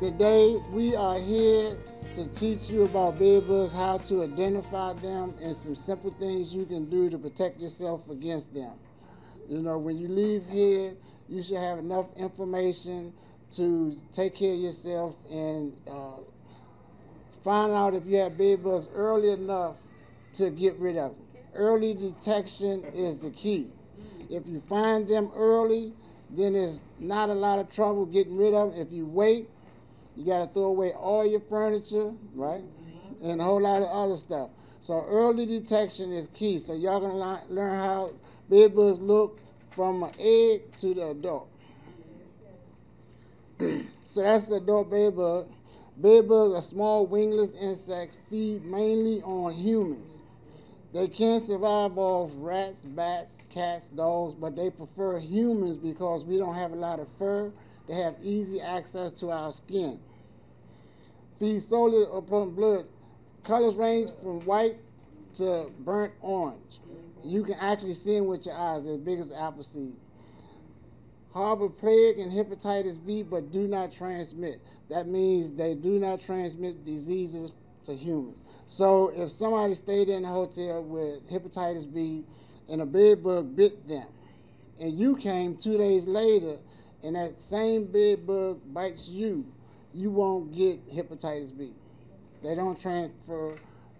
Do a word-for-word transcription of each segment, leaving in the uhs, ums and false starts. Today we are here to teach you about bedbugs, how to identify them, and some simple things you can do to protect yourself against them. You know, when you leave here, you should have enough information to take care of yourself and uh, find out if you have bedbugs early enough to get rid of them. Early detection is the key. If you find them early, then it's not a lot of trouble getting rid of them. If you wait, you got to throw away all your furniture, right? And a whole lot of other stuff. So early detection is key. So y'all going to learn how bedbugs look from an egg to the adult. So that's the adult bedbug. Bedbugs are small wingless insects, feed mainly on humans. They can survive off rats, bats, cats, dogs, but they prefer humans because we don't have a lot of fur. They have easy access to our skin. Feed solely upon blood. Colors range from white to burnt orange. You can actually see them with your eyes. They're as big as apple seed. Harbor plague and hepatitis B, but do not transmit. That means they do not transmit diseases to humans. So if somebody stayed in a hotel with hepatitis B and a bed bug bit them, and you came two days later and that same bed bug bites you, you won't get hepatitis B. They don't transfer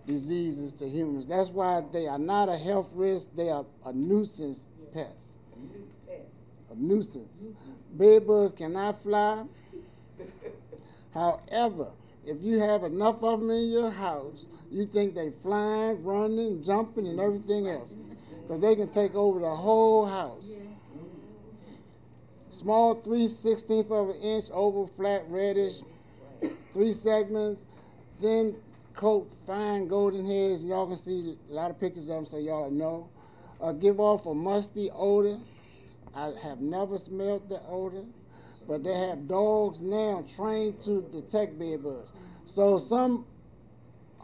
diseases to humans. That's why they are not a health risk, they are a nuisance pest. A nuisance. Bed bugs cannot fly. However, if you have enough of them in your house, you think they flying, running, jumping, and everything else, because they can take over the whole house. Small three sixteenths of an inch, oval, flat, reddish, three segments, thin coat, fine golden heads. Y'all can see a lot of pictures of them, so y'all know. Uh, give off a musty odor. I have never smelled the odor. But they have dogs now trained to detect bedbugs. So some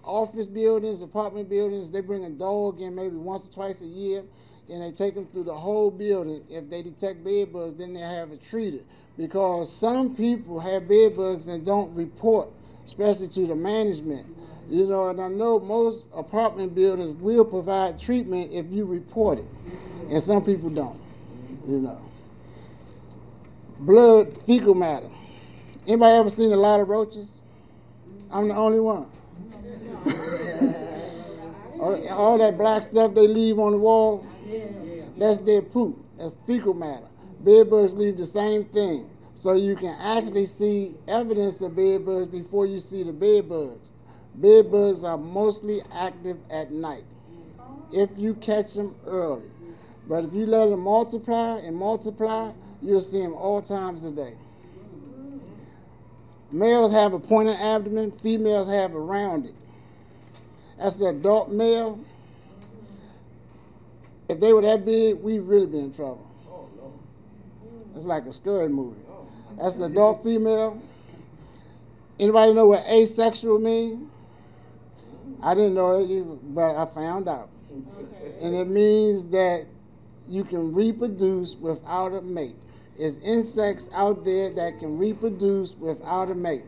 office buildings, apartment buildings, they bring a dog in maybe once or twice a year, and they take them through the whole building. If they detect bedbugs, then they have it treated. Because some people have bedbugs and don't report, especially to the management. You know, and I know most apartment buildings will provide treatment if you report it. And some people don't, you know. Blood, fecal matter. Anybody ever seen a lot of roaches? I'm the only one. all, all that black stuff they leave on the wall, that's their poop. That's fecal matter. Bedbugs leave the same thing. So you can actually see evidence of bedbugs before you see the bedbugs. Bedbugs are mostly active at night, if you catch them early. But if you let them multiply and multiply, you'll see them all times a day. Males have a pointed abdomen, females have a rounded. That's the adult male. If they were that big, we'd really be in trouble. It's like a scary movie. That's the adult female. Anybody know what asexual means? I didn't know it either, but I found out. Okay. And it means that you can reproduce without a mate. There's insects out there that can reproduce without a mate.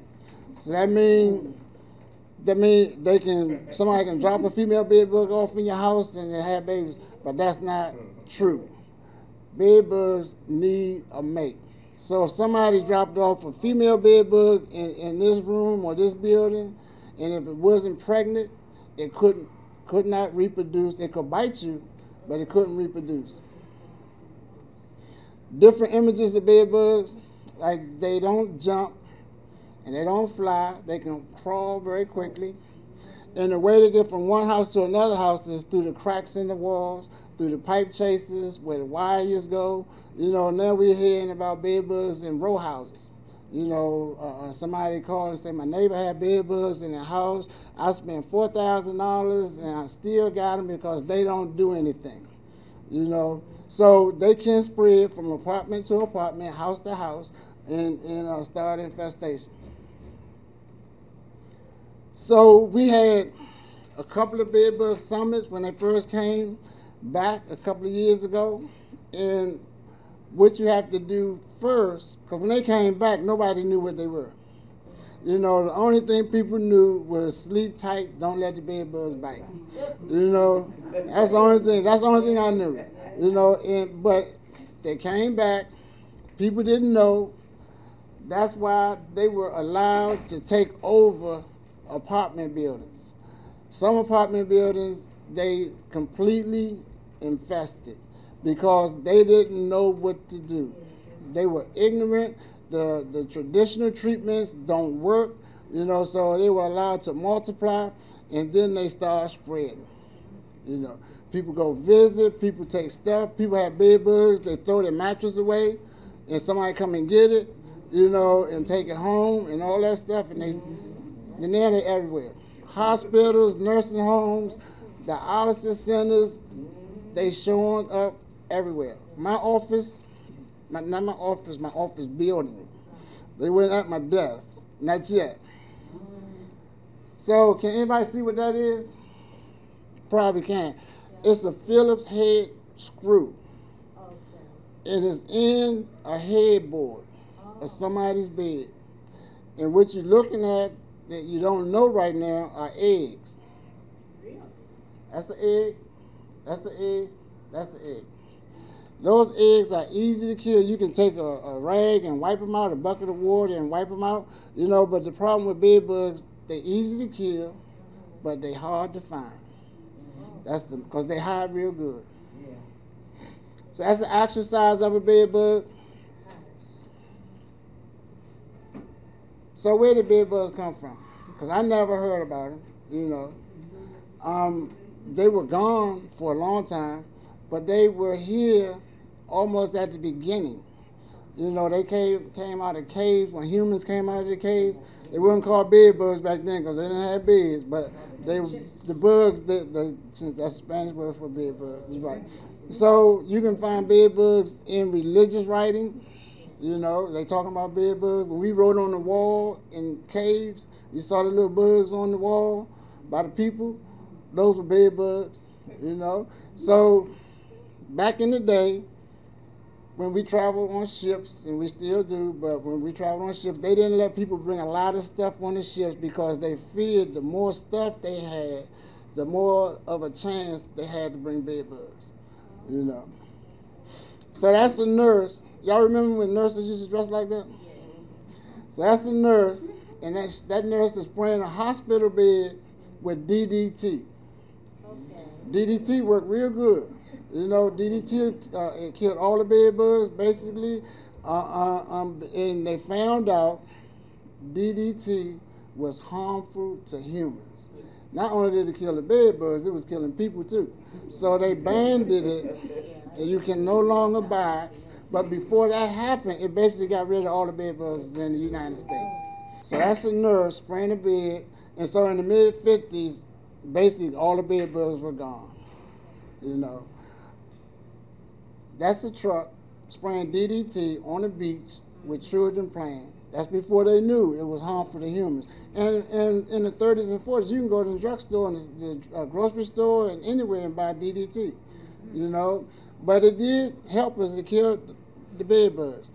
So that mean, that mean they can, somebody can drop a female bedbug off in your house and they have babies, but that's not true. Bedbugs need a mate. So if somebody dropped off a female bedbug in, in this room or this building, and if it wasn't pregnant, it couldn't, could not reproduce. It could bite you, but it couldn't reproduce. Different images of bedbugs, like they don't jump and they don't fly. They can crawl very quickly. And the way they get from one house to another house is through the cracks in the walls, through the pipe chases, where the wires go. You know, now we're hearing about bedbugs in row houses. You know, uh, somebody called and said, my neighbor had bedbugs in the house. I spent four thousand dollars and I still got them because they don't do anything. You know, so they can spread from apartment to apartment, house to house, and, and uh, start infestation. So we had a couple of bedbug summits when they first came back a couple of years ago. And what you have to do first, because when they came back, nobody knew what they were. You know, the only thing people knew was sleep tight, don't let the bed bugs bite. You know, that's the only thing. That's the only thing I knew. You know, and but they came back. People didn't know. That's why they were allowed to take over apartment buildings. Some apartment buildings they completely infested because they didn't know what to do. They were ignorant. The, the traditional treatments don't work, you know, so they were allowed to multiply, and then they start spreading. You know, people go visit, people take stuff, people have bed bugs, they throw their mattress away, and somebody come and get it, you know, and take it home and all that stuff, and, they, and then they're everywhere. Hospitals, nursing homes, dialysis centers, they showing up everywhere. My office, My, not my office, my office building. They went at my desk. Not yet. So can anybody see what that is? Probably can. It's a Phillips head screw. It is in a headboard of somebody's bed. And what you're looking at that you don't know right now are eggs. That's an egg. That's an egg. That's an egg. Those eggs are easy to kill. You can take a, a rag and wipe them out, a bucket of water and wipe them out, you know, but the problem with bed bugs, they're easy to kill, but they're hard to find. That's the, because they hide real good. Yeah. So that's the actual size of a bed bug. So where did bed bugs come from? Because I never heard about them, you know. Um, they were gone for a long time, but they were here almost at the beginning. You know, they came, came out of caves. When humans came out of the caves, they weren't called bed bugs back then because they didn't have beds, but they, the bugs, the, the, that's the Spanish word for bed bugs, right. So you can find bed bugs in religious writing. You know, they talking about bed bugs. When we wrote on the wall in caves, you saw the little bugs on the wall by the people. Those were bed bugs, you know. So back in the day, when we traveled on ships, and we still do, but when we traveled on ships, they didn't let people bring a lot of stuff on the ships because they feared the more stuff they had, the more of a chance they had to bring bed bugs, you know. So that's a nurse. Y'all remember when nurses used to dress like that? So that's a nurse, and that, that nurse is spraying a hospital bed with D D T. D D T worked real good. You know, D D T uh, it killed all the bed bugs, basically, uh, uh, um, and they found out D D T was harmful to humans. Not only did it kill the bed bugs, it was killing people too. So they banned it, and you can no longer buy it. But before that happened, it basically got rid of all the bed bugs in the United States. So that's a nurse spraying a bed, and so in the mid fifties, basically all the bed bugs were gone, you know. That's a truck spraying D D T on the beach with children playing. That's before they knew it was harmful to humans. And, and in the thirties and forties, you can go to the drugstore and the uh, grocery store and anywhere and buy D D T, you know. But it did help us to kill the bed bugs.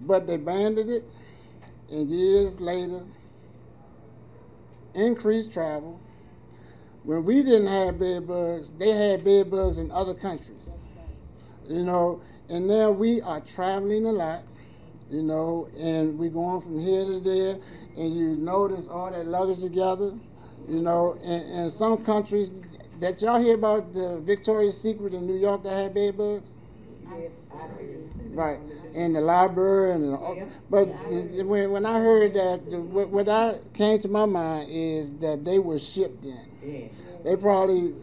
But they banned it, and years later, increased travel. When we didn't have bed bugs, they had bed bugs in other countries. You know, and now we are traveling a lot, you know, and we're going from here to there, and you notice all that luggage together, you know, and, and some countries that y'all hear about the Victoria's Secret in New York that had bed bugs? Right, in the library, and the, but when, when I heard that, what, what I came to my mind is that they were shipped in. They probably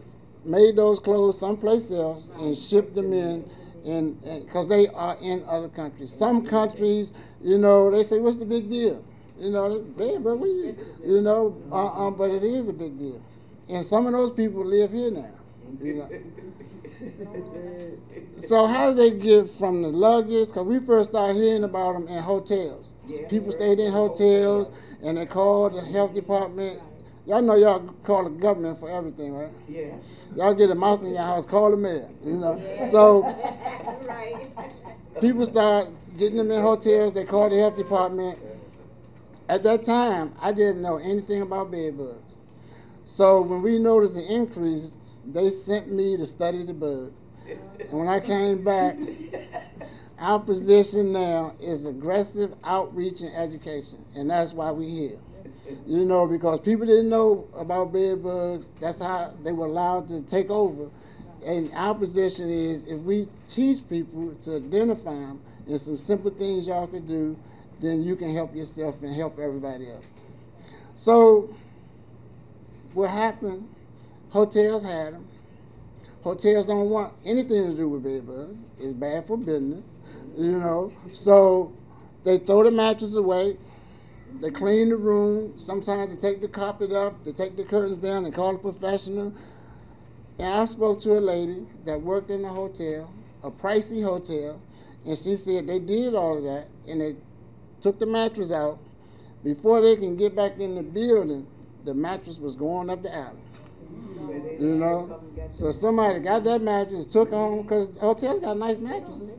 made those clothes someplace else and shipped them in, and because they are in other countries. Some countries, you know, they say, what's the big deal? You know, bad, but we, you know, uh, um, but it is a big deal. And some of those people live here now. You know? So how did they get from the luggage? Because we first started hearing about them in hotels. People stayed in hotels, and they called the health department. Y'all know y'all call the government for everything, right? Yeah. Y'all get a mouse in your house, call the mayor, you know. Yeah. So right. People start getting them in hotels. They call the health department. At that time, I didn't know anything about bed bugs. So when we noticed the increase, they sent me to study the bug. And when I came back, our position now is aggressive outreach and education, and that's why we're here. You know, because people didn't know about bed bugs. That's how they were allowed to take over. And our position is, if we teach people to identify them and some simple things y'all can do, then you can help yourself and help everybody else. So what happened, hotels had them. Hotels don't want anything to do with bed bugs. It's bad for business, you know. So they throw the mattress away. They clean the room. Sometimes they take the carpet up. They take the curtains down and call a professional. And I spoke to a lady that worked in a hotel, a pricey hotel, and she said they did all of that, and they took the mattress out. Before they can get back in the building, the mattress was going up the alley. You know, so somebody got that mattress, took home, because hotels got nice mattresses.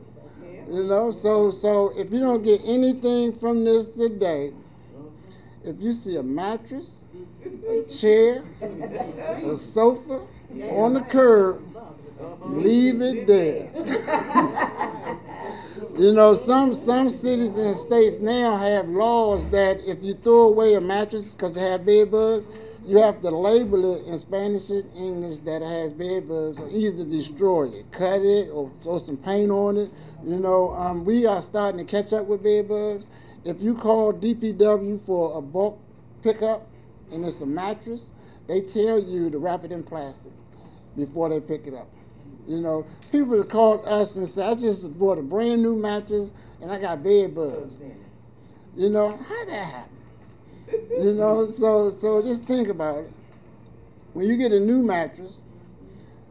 You know, so so if you don't get anything from this today, if you see a mattress, a chair, a sofa on the curb, leave it there. You know, some some cities and states now have laws that if you throw away a mattress because they have bed bugs, you have to label it in Spanish and English that it has bed bugs, or either destroy it, cut it, or throw some paint on it. You know, um, we are starting to catch up with bed bugs. If you call D P W for a bulk pickup and it's a mattress, they tell you to wrap it in plastic before they pick it up. You know, people have called us and said, I just bought a brand new mattress and I got bed bugs. You know, how that happened? You know, so so just think about it. When you get a new mattress,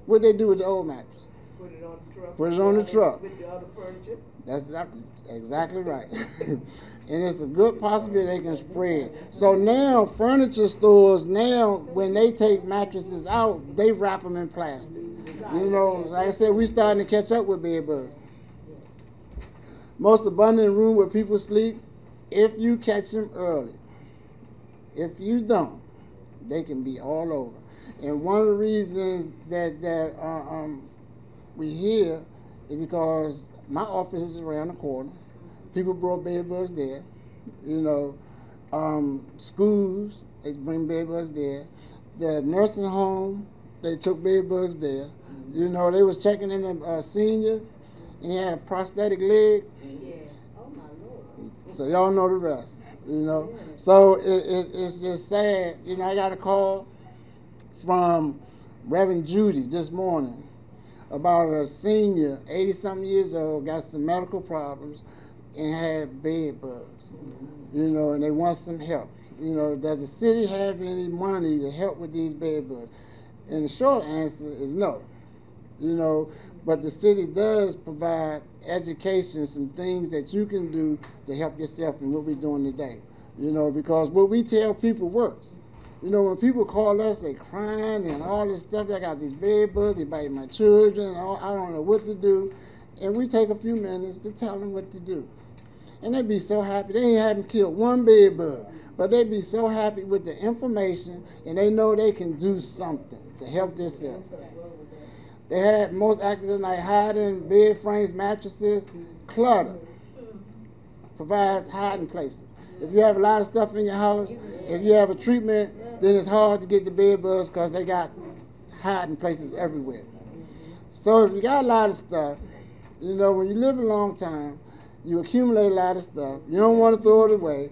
what they do with the old mattress? Put it on the truck. Put it on the truck. With the other furniture. That's not, exactly right. And it's a good possibility they can spread. So now furniture stores, now when they take mattresses out, they wrap them in plastic. You know, like I said, we starting to catch up with bed bugs. Most abundant room where people sleep, if you catch them early. If you don't, they can be all over. And one of the reasons that, that uh, um, we hear is because my office is around the corner. People brought bed bugs there. You know, um, schools, they bring bed bugs there. The nursing home, they took bed bugs there. You know, they was checking in a uh, senior, and he had a prosthetic leg. Yeah. Oh, my Lord. So y'all know the rest. You know, so it, it, it's just sad. You know, I got a call from Reverend Judy this morning about a senior, eighty-something years old, got some medical problems and had bed bugs, you know, and they want some help. You know, does the city have any money to help with these bed bugs? And the short answer is no, you know, but the city does provide education, some things that you can do to help yourself in what we're doing today. You know, because what we tell people works. You know, when people call us, they crying and all this stuff. I got these bed bugs, they bite my children, all, I don't know what to do. And we take a few minutes to tell them what to do. And they'd be so happy. They ain't haven't killed one bed bug, but they'd be so happy with the information, and they know they can do something to help themselves. They had most actors at night hiding bed frames, mattresses, clutter. Provides hiding places. If you have a lot of stuff in your house, if you have a treatment, then it's hard to get the bed bugs because they got hiding places everywhere. So if you got a lot of stuff, you know, when you live a long time, you accumulate a lot of stuff. You don't want to throw it away.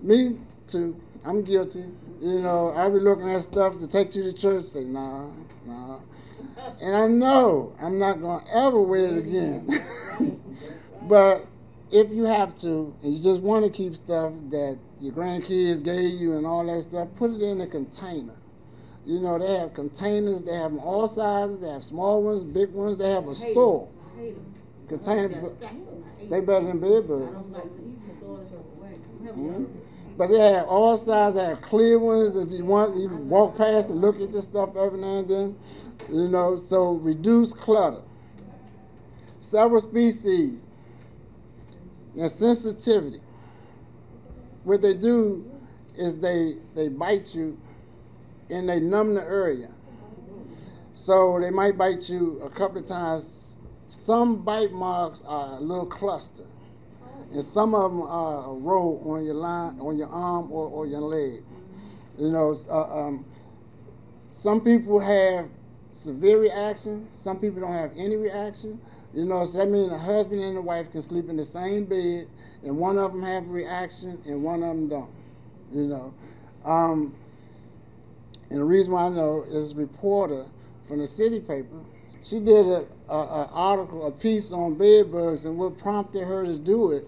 Me too. I'm guilty. You know, I be looking at stuff to take you to church, say, nah, nah. And I know I'm not going to ever wear it again. But if you have to, and you just want to keep stuff that your grandkids gave you and all that stuff, put it in a container. You know, they have containers. They have them all sizes. They have small ones, big ones. They have a store. Container. They better than bed bugs. Mm-hmm. But they have all sizes. They have clear ones. If you want, you can walk past and look at your stuff every now and then. You know, so reduce clutter. Several species. Now, sensitivity. What they do is they, they bite you and they numb the area. So they might bite you a couple of times. Some bite marks are a little cluster, and some of them are a row on your line, on your arm or, or your leg. You know, uh, um, some people have severe reaction. Some people don't have any reaction. You know, so that means a husband and a wife can sleep in the same bed, and one of them have a reaction, and one of them don't. You know, um, and the reason why I know is a reporter from the city paper. She did a, a, a article, a piece on bed bugs, and what prompted her to do it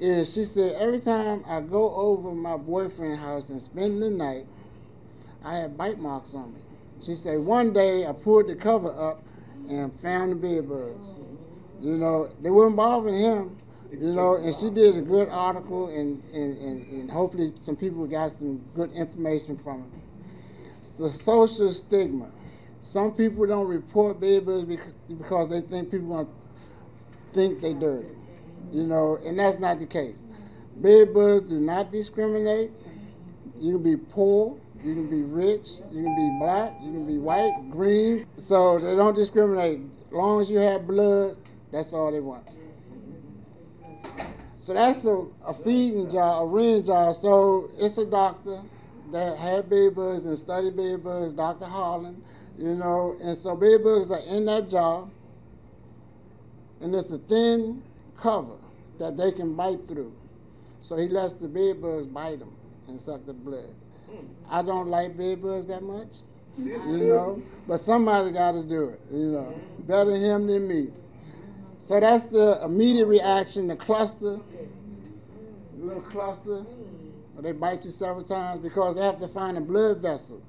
is she said, every time I go over my boyfriend's house and spend the night, I have bite marks on me. She said, one day I pulled the cover up and found the bed bugs. You know, they were involving him, you know, and she did a good article, and, and, and, and hopefully some people got some good information from it. It's the social stigma. Some people don't report bed bugs because they think people are going to think they're dirty, you know, and that's not the case. Bed bugs do not discriminate. You can be poor, you can be rich, you can be black, you can be white, green. So they don't discriminate. As long as you have blood, that's all they want. So that's a, a feeding job, a rearing job. So it's a doctor that had bed bugs and studied bed bugs, Doctor Harlan. You know, and so bed bugs are in that jaw, and it's a thin cover that they can bite through. So he lets the bed bugs bite them and suck the blood. I don't like bed bugs that much, you know, but somebody got to do it, you know, better him than me. So that's the immediate reaction, the cluster, little cluster. They bite you several times because they have to find a blood vessel.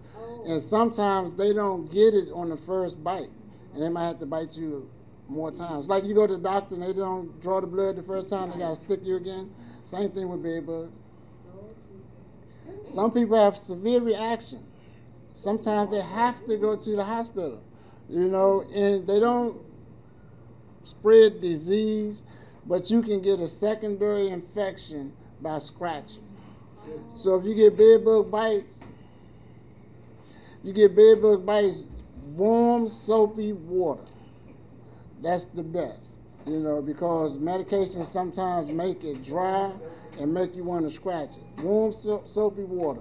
And sometimes they don't get it on the first bite, and they might have to bite you more times. Like you go to the doctor and they don't draw the blood the first time, they gotta stick you again. Same thing with bed bugs. Some people have severe reaction. Sometimes they have to go to the hospital, you know, and they don't spread disease, but you can get a secondary infection by scratching. So if you get bed bug bites, you get bed bug bites, warm, soapy water. That's the best, you know, because medications sometimes make it dry and make you want to scratch it. Warm, so soapy water.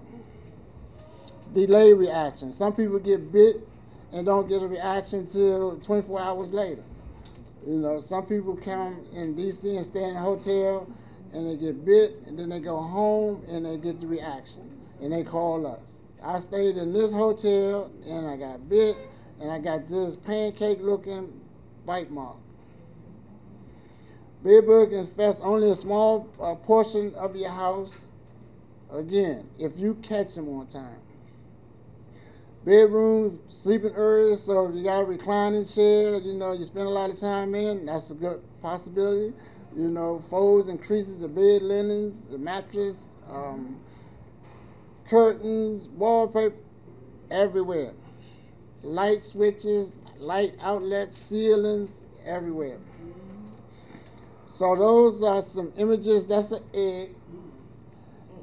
Delay reaction. Some people get bit and don't get a reaction till twenty-four hours later. You know, some people come in D C and stay in a hotel and they get bit, and then they go home and they get the reaction, and they call us. I stayed in this hotel, and I got bit, and I got this pancake-looking bite mark. Bed bugs infest only a small uh, portion of your house, again, if you catch them on time. Bedroom, sleeping areas, so if you got a reclining chair, you know, you spend a lot of time in, that's a good possibility. You know, folds and creases of bed linens, the mattress, um, curtains, wallpaper, everywhere. Light switches, light outlets, ceilings, everywhere. So those are some images. That's an egg.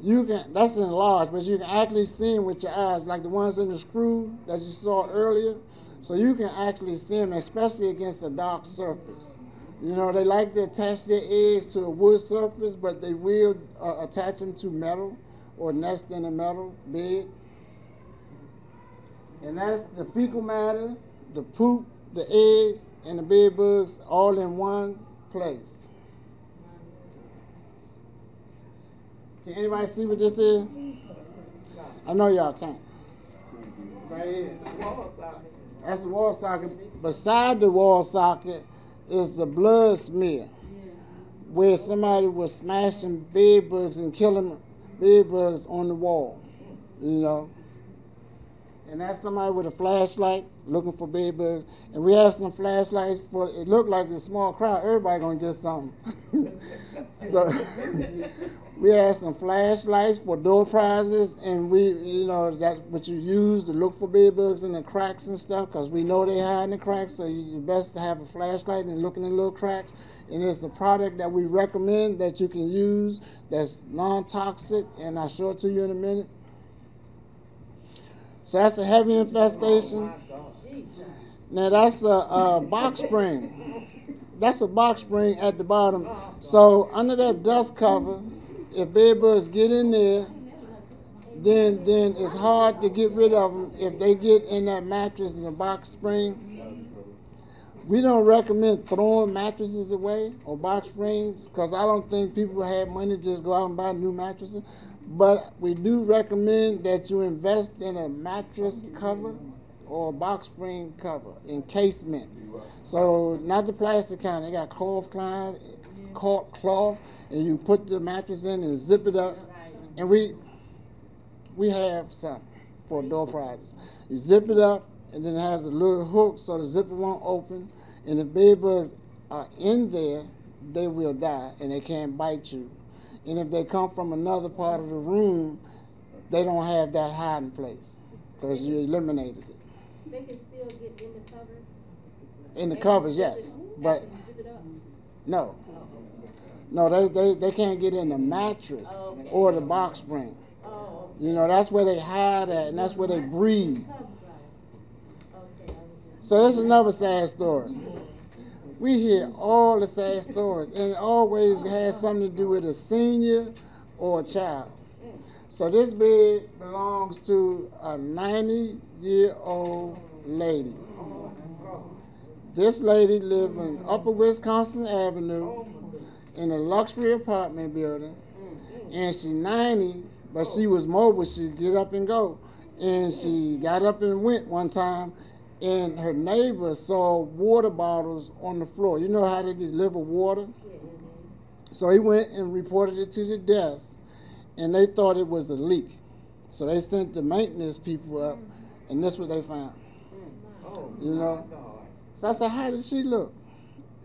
You can, that's enlarged, but you can actually see them with your eyes, like the ones in the screw that you saw earlier. So you can actually see them, especially against a dark surface. You know, they like to attach their eggs to a wood surface, but they will uh, attach them to metal or nest in a metal bed. And that's the fecal matter, the poop, the eggs, and the bed bugs all in one place. Can anybody see what this is? I know y'all can't. Right here. That's the wall socket. Beside the wall socket is the blood smear, where somebody was smashing bed bugs and killing bed bugs on the wall, you know. And that's somebody with a flashlight looking for bed bugs. And we have some flashlights for, it looked like a small crowd, everybody gonna get something. So We had some flashlights for door prizes, and we, you know, that's what you use to look for bed bugs in the cracks and stuff, because we know they hide in the cracks, so you best to have a flashlight and look in the little cracks. And it's a product that we recommend that you can use that's non-toxic, and I'll show it to you in a minute. So that's a heavy infestation. Now that's a, a box spring. That's a box spring at the bottom. So under that dust cover, if bed bugs get in there, then then it's hard to get rid of them if they get in that mattress in the box spring. We don't recommend throwing mattresses away or box springs, because I don't think people have money to just go out and buy new mattresses. But we do recommend that you invest in a mattress cover or a box spring cover, encasements. So not the plastic kind. They got cloth kind, cloth, and you put the mattress in and zip it up. And we we have some for door prizes. You zip it up, and then it has a little hook so the zipper won't open. And if bed bugs are in there, they will die, and they can't bite you. And if they come from another part of the room, they don't have that hiding place because you eliminated it. They can still get in the covers? In the covers, yes. But no. No, they, they, they can't get in the mattress or the box spring. You know, that's where they hide at, and that's where they breed. So that's another sad story. We hear all the sad stories, and it always has something to do with a senior or a child. So this bed belongs to a ninety-year-old lady. This lady lived in Upper Wisconsin Avenue in a luxury apartment building, and she ninety, but she was mobile. She'd get up and go, and she got up and went one time, and her neighbor saw water bottles on the floor. You know how they deliver water? So he went and reported it to the desk, and they thought it was a leak. So they sent the maintenance people up, and that's what they found. You know? So I said, how did she look?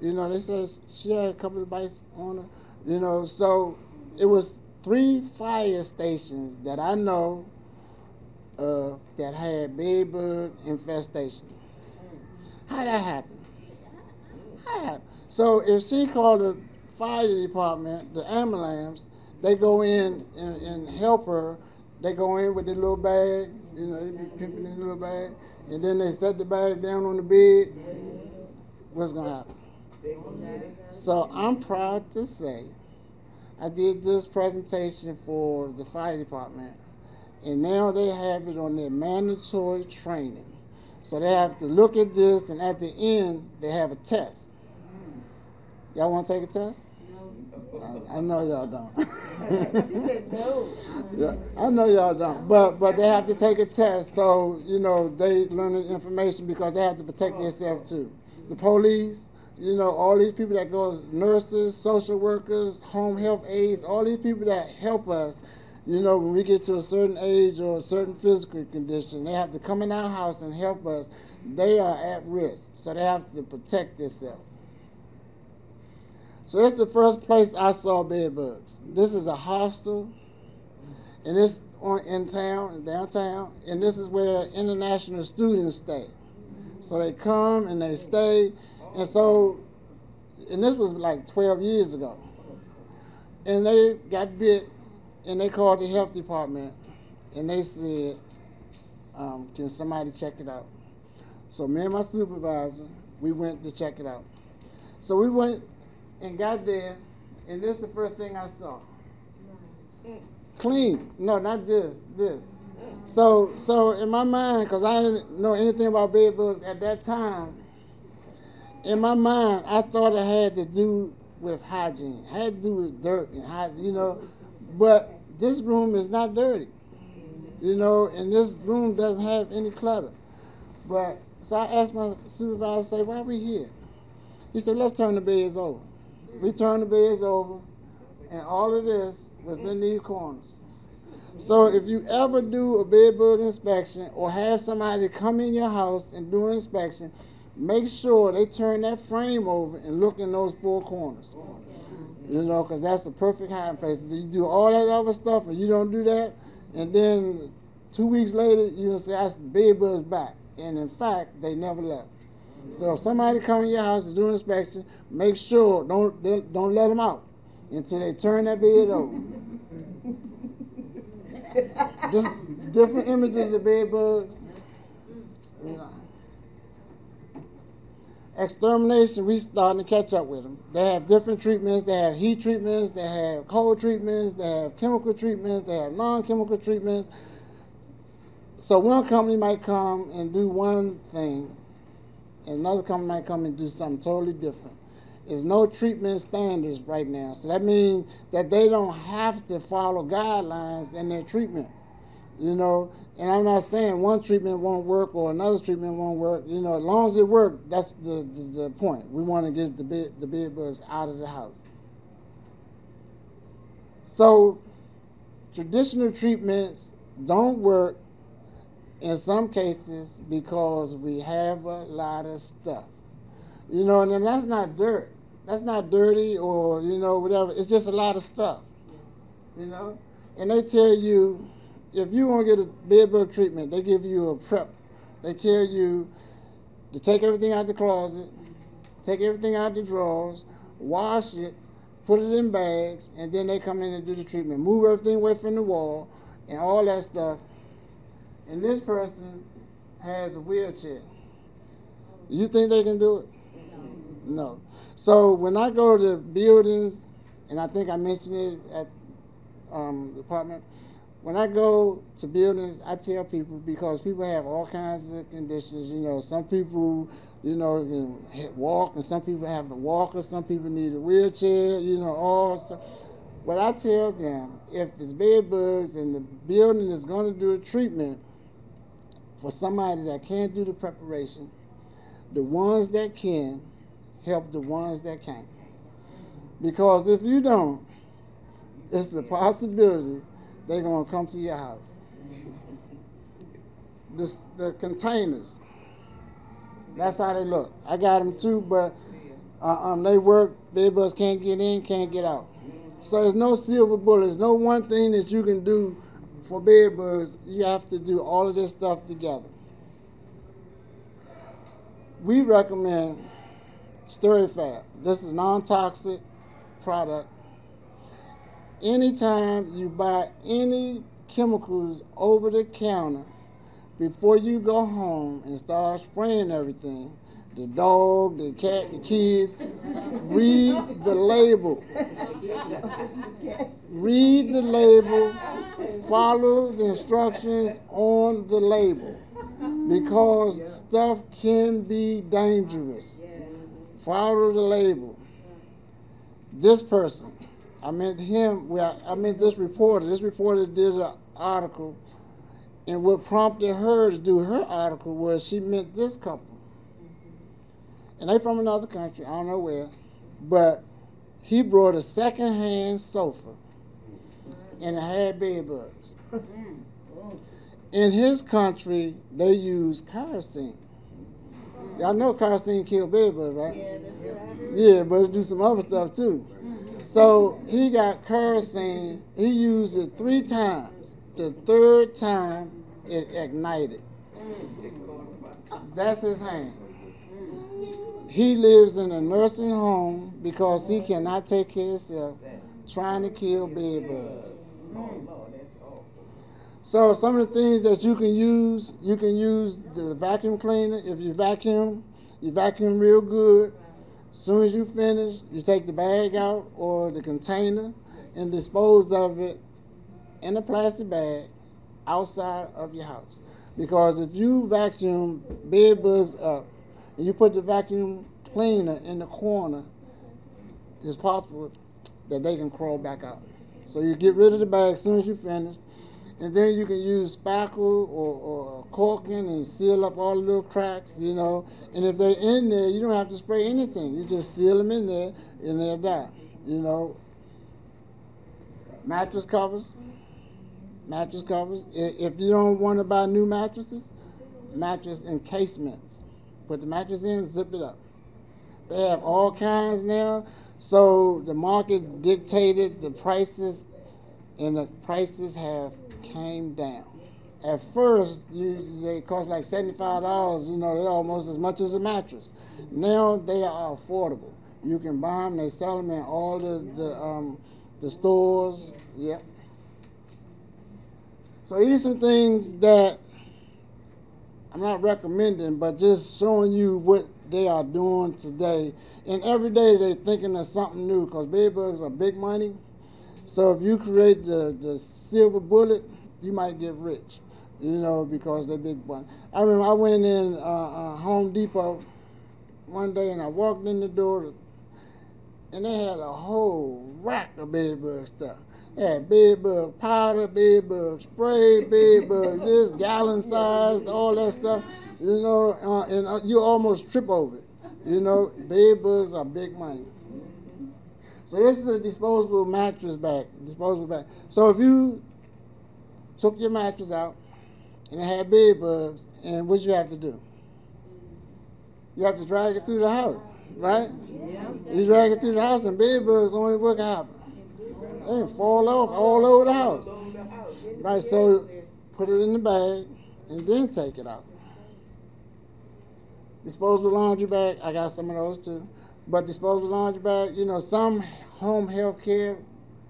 You know, they said she had a couple of bites on her. You know, so it was three fire stations that I know Uh, that had bed bug infestation. How that happened? How that happened? So if she called the fire department, the ambulance, they go in and, and help her. They go in with their little bag, you know, they be pimping their little bag, and then they set the bag down on the bed. What's gonna happen? So I'm proud to say, I did this presentation for the fire department, and now they have it on their mandatory training. So they have to look at this, and at the end, they have a test. Y'all want to take a test? No. I, I know y'all don't. She said no. Yeah, I know y'all don't. But, but they have to take a test, so, you know, they learn the information because they have to protect themselves, too. The police, you know, all these people that goes, nurses, social workers, home health aides, all these people that help us. You know, when we get to a certain age or a certain physical condition, they have to come in our house and help us. They are at risk, so they have to protect themselves. So that's the first place I saw bed bugs. This is a hostel, and it's on, in town, downtown, and this is where international students stay. So they come and they stay, and so, and this was like twelve years ago, and they got bit. And they called the health department, and they said, um, can somebody check it out? So me and my supervisor, we went to check it out. So we went and got there, and this is the first thing I saw. Mm. Clean. No, not this, this. Mm. So, so in my mind, because I didn't know anything about bed bugs at that time, in my mind, I thought it had to do with hygiene. It had to do with dirt and hygiene, you know. But this room is not dirty, you know, and this room doesn't have any clutter. But so I asked my supervisor, say, why are we here? He said, let's turn the beds over. We turned the beds over, and all of this was in these corners. So if you ever do a bed bug inspection or have somebody come in your house and do an inspection, make sure they turn that frame over and look in those four corners. you know, because that's the perfect hiding place. You do all that other stuff and you don't do that, and then two weeks later you're going to say, I said, bed bugs back. And in fact, they never left. So if somebody come in your house to do an inspection, make sure, don't, they, don't let them out until they turn that bed over. Just different images of bed bugs. You know. Extermination, we starting to catch up with them. They have different treatments. They have heat treatments. They have cold treatments. They have chemical treatments. They have non-chemical treatments. So one company might come and do one thing, and another company might come and do something totally different. There's no treatment standards right now. So that means that they don't have to follow guidelines in their treatment, you know. And I'm not saying one treatment won't work or another treatment won't work. You know, as long as it works, that's the, the, the point. We want to get the bed, the bed bugs out of the house. So traditional treatments don't work in some cases because we have a lot of stuff. You know, and then that's not dirt. That's not dirty or, you know, whatever. It's just a lot of stuff, you know. And they tell you, if you want to get a bed bug treatment, they give you a prep. They tell you to take everything out the closet, take everything out the drawers, wash it, put it in bags, and then they come in and do the treatment. Move everything away from the wall and all that stuff. And this person has a wheelchair. You think they can do it? No. No. So when I go to buildings, and I think I mentioned it at um, the apartment, when I go to buildings, I tell people, because people have all kinds of conditions. You know, some people, you know, can walk, and some people have a walker, some people need a wheelchair, you know, all stuff. What I tell them, if it's bed bugs and the building is going to do a treatment for somebody that can't do the preparation, the ones that can help the ones that can't. Because if you don't, it's the possibility they're going to come to your house. The, the containers, that's how they look. I got them too, but uh, um, they work. Bed bugs can't get in, can't get out. So there's no silver bullet. There's no one thing that you can do for bed bugs. You have to do all of this stuff together. We recommend SteriFab. This is a non-toxic product. Anytime you buy any chemicals over the counter, before you go home and start spraying everything, the dog, the cat, the kids, read the label. Read the label, follow the instructions on the label, because stuff can be dangerous. Follow the label. This person, I meant him, well, I meant this reporter. This reporter did an article, and what prompted her to do her article was she met this couple. And they from another country, I don't know where, but he brought a secondhand sofa, and it had bed bugs. In his country, they use kerosene. Y'all know kerosene kills bed bugs, right? Yeah, that's right. Yeah, but it do some other stuff too. So he got kerosene. He used it three times. The third time, it ignited. That's his hand. He lives in a nursing home because he cannot take care of himself, trying to kill bed bugs. So some of the things that you can use, you can use the vacuum cleaner. If you vacuum, you vacuum real good. As soon as you finish, you take the bag out or the container and dispose of it in a plastic bag outside of your house. Because if you vacuum bed bugs up, and you put the vacuum cleaner in the corner, it's possible that they can crawl back out. So you get rid of the bag as soon as you finish, and then you can use spackle or, or caulking and seal up all the little cracks, you know. And if they're in there, you don't have to spray anything. You just seal them in there, and they'll die, you know. Mattress covers, mattress covers. If you don't want to buy new mattresses, mattress encasements. Put the mattress in, zip it up. They have all kinds now. So the market dictated the prices, and the prices have came down. At first, you, they cost like seventy-five dollars, you know, they're almost as much as a mattress. Now they are affordable. You can buy them, they sell them in all the, the, um, the stores, yep. So these are some things that I'm not recommending, but just showing you what they are doing today. And every day they're thinking of something new, because bed bugs are big money. So if you create the, the silver bullet, you might get rich, you know, because they're big money. I remember I went in uh, uh, Home Depot one day, and I walked in the door, and they had a whole rack of bed bug stuff. They had bed bug powder, bed bug spray, bed bug this, gallon sized, all that stuff. You know, uh, and uh, you almost trip over it. You know, bed bugs are big money. So this is a disposable mattress bag, disposable bag. So if you took your mattress out and it had bed bugs, and what you have to do? You have to drag it through the house, right? Yeah. You drag it through the house, and bed bugs only work out. They fall off all over the house. Right, so put it in the bag and then take it out. Disposable laundry bag, I got some of those too. But disposable laundry bag, you know, some home health care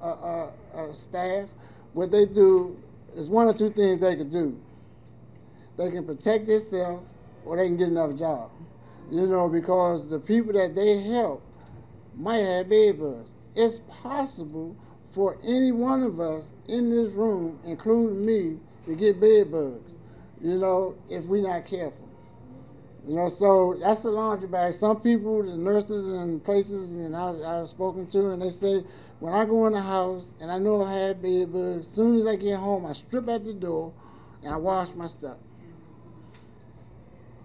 uh, uh, uh, staff, what they do is one or two things they could do. They can protect themselves, or they can get another job. You know, because the people that they help might have bed bugs. It's possible for any one of us in this room, including me, to get bed bugs, you know, if we're not careful. You know, so that's the laundry bag. Some people, the nurses and places, and I, I've spoken to, and they say, when I go in the house and I know I had bed bugs, as soon as I get home, I strip at the door and I wash my stuff.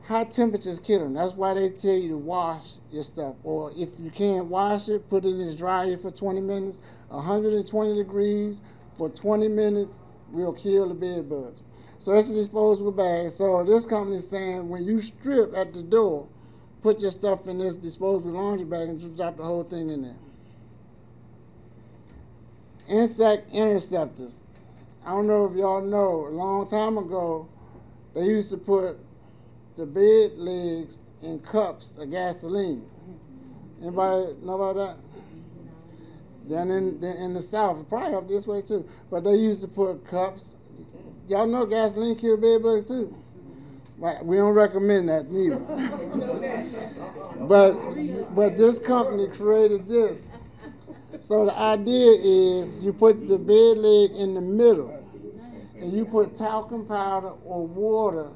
High temperatures kill them. That's why they tell you to wash your stuff. Or if you can't wash it, put it in the dryer for twenty minutes. one hundred twenty degrees for twenty minutes will kill the bed bugs. So it's a disposable bag. So this company is saying, when you strip at the door, put your stuff in this disposable laundry bag and just drop the whole thing in there. Insect interceptors. I don't know if y'all know, a long time ago, they used to put the bed legs in cups of gasoline. Anybody know about that? Then in the, in the South, probably up this way too, but they used to put cups. Y'all know gasoline kills bed bugs too. Right, we don't recommend that neither. but, but this company created this. So the idea is you put the bed leg in the middle, and you put talcum powder or water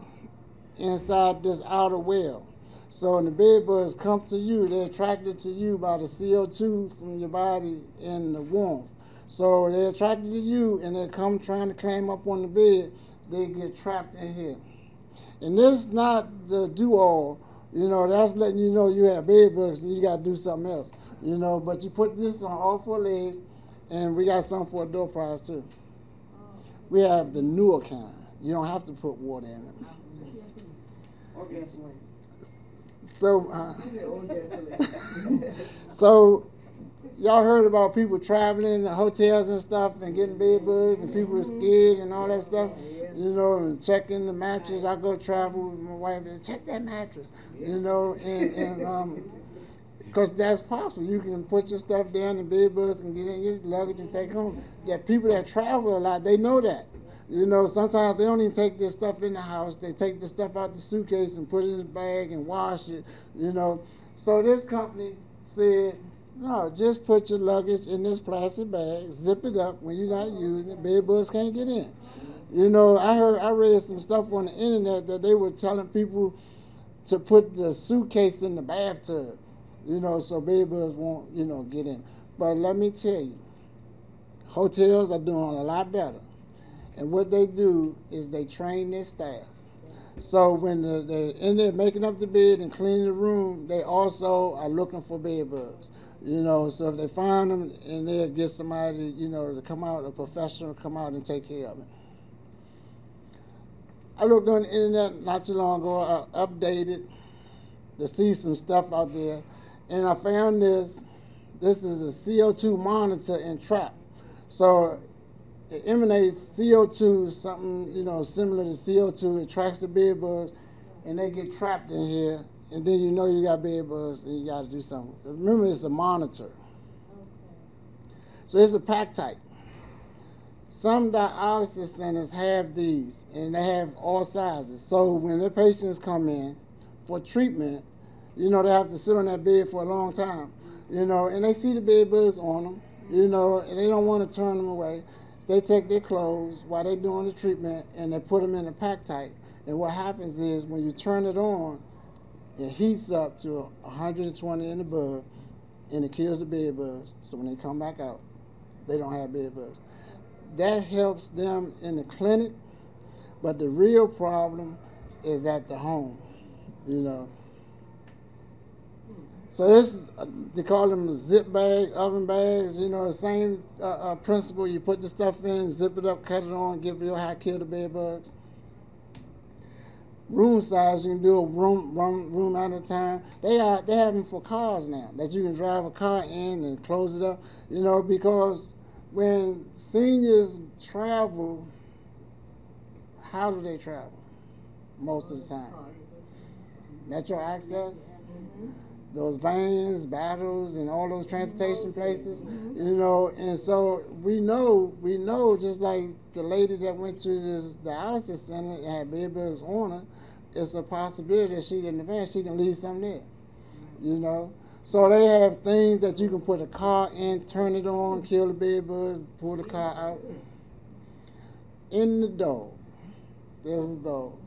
inside this outer well. So when the bed bugs come to you, they're attracted to you by the C O two from your body and the warmth. So they're attracted to you, and they come trying to climb up on the bed, they get trapped in here. And this is not the do-all, you know, that's letting you know you have bed bugs and you gotta do something else, you know, but you put this on all four legs, and we got some for a door prize too. We have the newer kind. You don't have to put water in them. Or gasoline. So, uh, so y'all heard about people traveling in the hotels and stuff and getting bed bugs, and people are scared and all that stuff, you know, and checking the mattress. I go travel with my wife and check that mattress, you know, and, and um, because that's possible. You can put your stuff down and bed bugs and get in your luggage and take home. Yeah, people that travel a lot, they know that. You know, sometimes they don't even take their stuff in the house. They take the stuff out the suitcase and put it in the bag and wash it, you know. So this company said, no, just put your luggage in this plastic bag, zip it up. When you're not using it, bed bugs can't get in. You know, I heard, I read some stuff on the internet that they were telling people to put the suitcase in the bathtub, you know, so bed bugs won't, you know, get in. But let me tell you, hotels are doing a lot better. And what they do is they train their staff. So when the, they're in there making up the bed and cleaning the room, they also are looking for bed bugs. You know, so if they find them, and they'll get somebody, you know, to come out, a professional, come out and take care of it. I looked on the internet not too long ago, I updated to see some stuff out there, and I found this This is a C O two monitor and trap. So it emanates C O two, something, you know, similar to C O two. It tracks the bed bugs, and they get trapped in here. And then you know you got bed bugs, and you got to do something. Remember, it's a monitor. Okay. So it's a pack type. Some dialysis centers have these, and they have all sizes. So when their patients come in for treatment, you know, they have to sit on that bed for a long time. You know, and they see the bed bugs on them, you know, and they don't want to turn them away. They take their clothes while they're doing the treatment, and they put them in a pack tight. And what happens is when you turn it on, it heats up to one hundred twenty in the bug, and it kills the bed bugs. So when they come back out, they don't have bed bugs. That helps them in the clinic, but the real problem is at the home, you know. So this, they call them zip bag, oven bags, you know, the same uh, uh, principle. You put the stuff in, zip it up, cut it on, give it a high kill the bed bugs. Room size, you can do a room, room, room at a time. They are, they have them for cars now, that you can drive a car in and close it up, you know, because when seniors travel, how do they travel most of the time? Metro access? Those vans, battles, and all those transportation places, you know, and so we know, we know just like the lady that went to this dialysis center and had bed bugs on her, it's a possibility that she in the van, she can leave something there, you know. So they have things that you can put a car in, turn it on, kill the bed bugs, pull the car out. In the dog, there's a dog.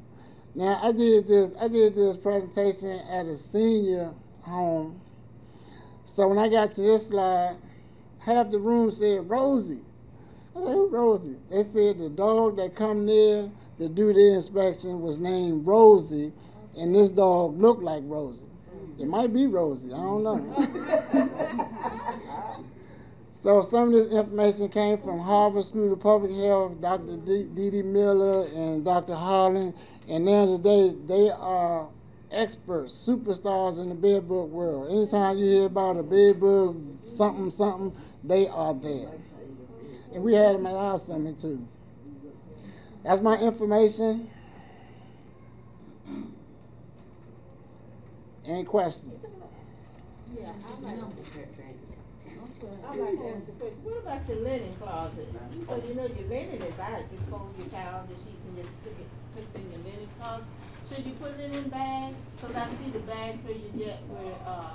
Now I did this, I did this presentation at a senior home. So when I got to this slide, half the room said Rosie. I said, who Rosie? They said the dog that come near to do the inspection was named Rosie, and this dog looked like Rosie. It might be Rosie, I don't know. So some of this information came from Harvard School of Public Health, Doctor D D Miller and Doctor Harlan, and now today they are experts, superstars in the bed bug world. Anytime you hear about a bed bug, something, something, they are there. And we had them at our summit too. That's my information. Any questions? Yeah, I like I like to ask the question. What about your linen closet? Well, you know your linen is out. You fold your towel, the sheets, and just stick it, put it in your linen closet. Should you put it in bags? Because I see the bags where you get, where, uh,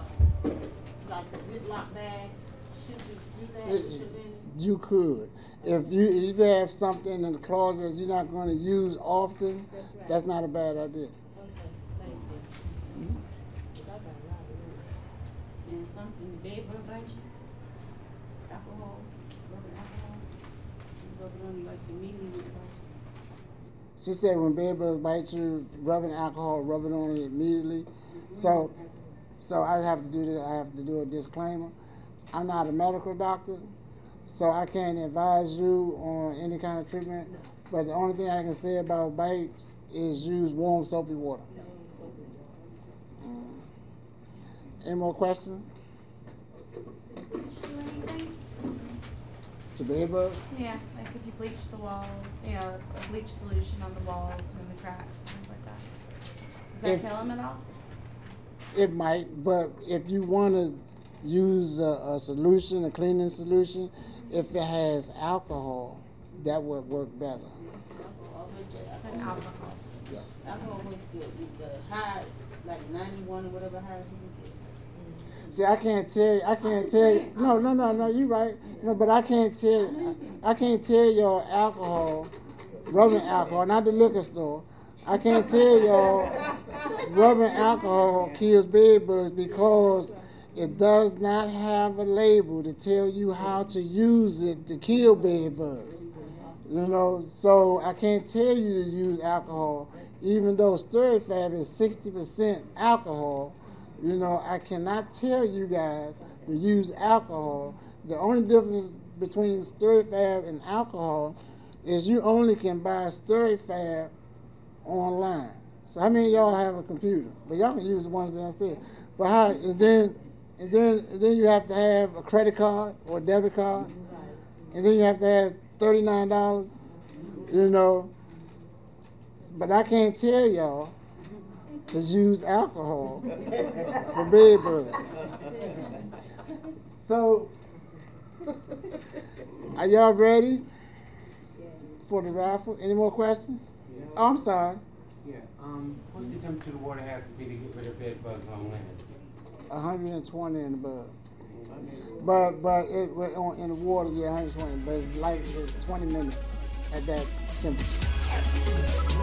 like the Ziploc bags. Should you do that? Should you could. If you, if you have something in the closet that you're not going to use often, that's, right. that's not a bad idea. Okay, thank you. Mm-hmm. And something, baby, about you? Alcohol, rubbing alcohol, rubbing on like the meaning of it. She said when bed bugs bite you, rubbing alcohol, rubbing on it immediately. So, so I have to do this. I have to do a disclaimer. I'm not a medical doctor, so I can't advise you on any kind of treatment. But the only thing I can say about bites is use warm soapy water. Um, any more questions? To bed bugs? Yeah, like if you bleach the walls, you know, a bleach solution on the walls and the cracks, things like that. Does that if, kill them at all? It might, but if you want to use a, a solution, a cleaning solution, if it has alcohol, that would work better. Alcohol, and alcohol. Yes. Alcohol works good. The high, like ninety-one or whatever high you can get. See, I can't tell you, I can't tell you, no, no, no, no, you're right, no, but I can't tell you, I can't tell y'all alcohol, rubbing alcohol, not the liquor store, I can't tell y'all rubbing alcohol kills bed bugs because it does not have a label to tell you how to use it to kill bed bugs, you know, so I can't tell you to use alcohol, even though SteriFab is sixty percent alcohol. You know, I cannot tell you guys to use alcohol. The only difference between SteriFab and alcohol is you only can buy SteriFab online. So how many of y'all have a computer? But y'all can use the ones downstairs. But how, and then And then, and then you have to have a credit card or a debit card. And then you have to have thirty-nine dollars, you know. But I can't tell y'all to use alcohol for bed bugs. So, are y'all ready for the raffle? Any more questions? Yeah. Oh, I'm sorry. Yeah. Um, what's the temperature the water has to be to get rid of bed bugs on land? one hundred twenty in the bug. But but it on in the water, yeah, one hundred twenty. But it's like it's twenty minutes at that temperature.